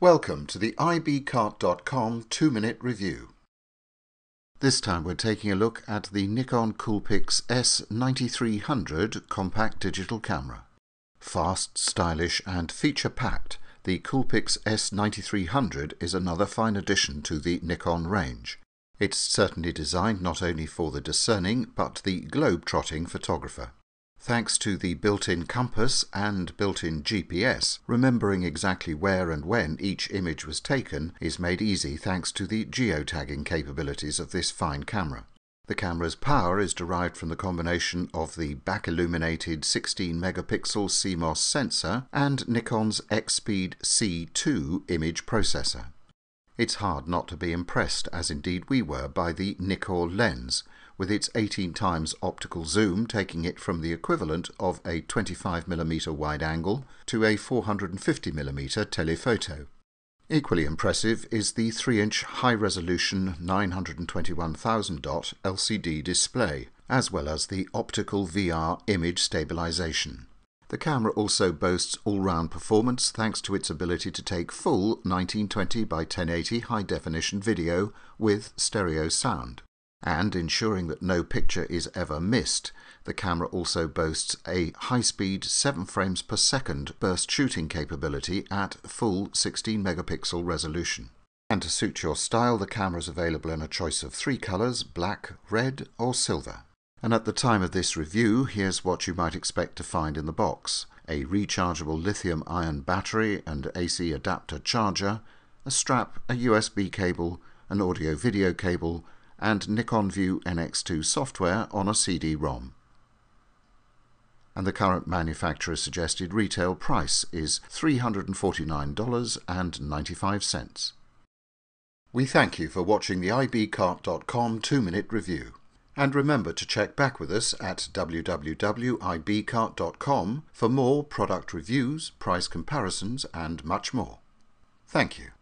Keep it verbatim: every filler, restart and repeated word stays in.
Welcome to the i b cart dot com two minute review. This time we're taking a look at the Nikon Coolpix S ninety-three hundred compact digital camera. Fast, stylish and feature-packed, the Coolpix S ninety-three hundred is another fine addition to the Nikon range. It's certainly designed not only for the discerning but the globe-trotting photographer. Thanks to the built-in compass and built-in G P S, remembering exactly where and when each image was taken is made easy thanks to the geotagging capabilities of this fine camera. The camera's power is derived from the combination of the back-illuminated sixteen megapixel C M O S sensor and Nikon's EXPEED C two image processor. It's hard not to be impressed, as indeed we were, by the Nikkor lens, with its eighteen times optical zoom taking it from the equivalent of a twenty-five millimeter wide angle to a four hundred fifty millimeter telephoto. Equally impressive is the three inch high-resolution nine hundred twenty-one thousand dot L C D display, as well as the optical V R image stabilization. The camera also boasts all-round performance thanks to its ability to take full nineteen twenty by ten eighty high-definition video with stereo sound. And ensuring that no picture is ever missed, the camera also boasts a high-speed seven frames per second burst shooting capability at full sixteen megapixel resolution. And to suit your style, the camera is available in a choice of three colours: black, red or silver. And at the time of this review, here's what you might expect to find in the box: a rechargeable lithium-ion battery and A C adapter charger, a strap, a U S B cable, an audio-video cable, and Nikon View N X two software on a C D ROM. And the current manufacturer's suggested retail price is three hundred forty-nine dollars and ninety-five cents. We thank you for watching the i b cart dot com two minute review, and remember to check back with us at w w w dot i b cart dot com for more product reviews, price comparisons and much more. Thank you.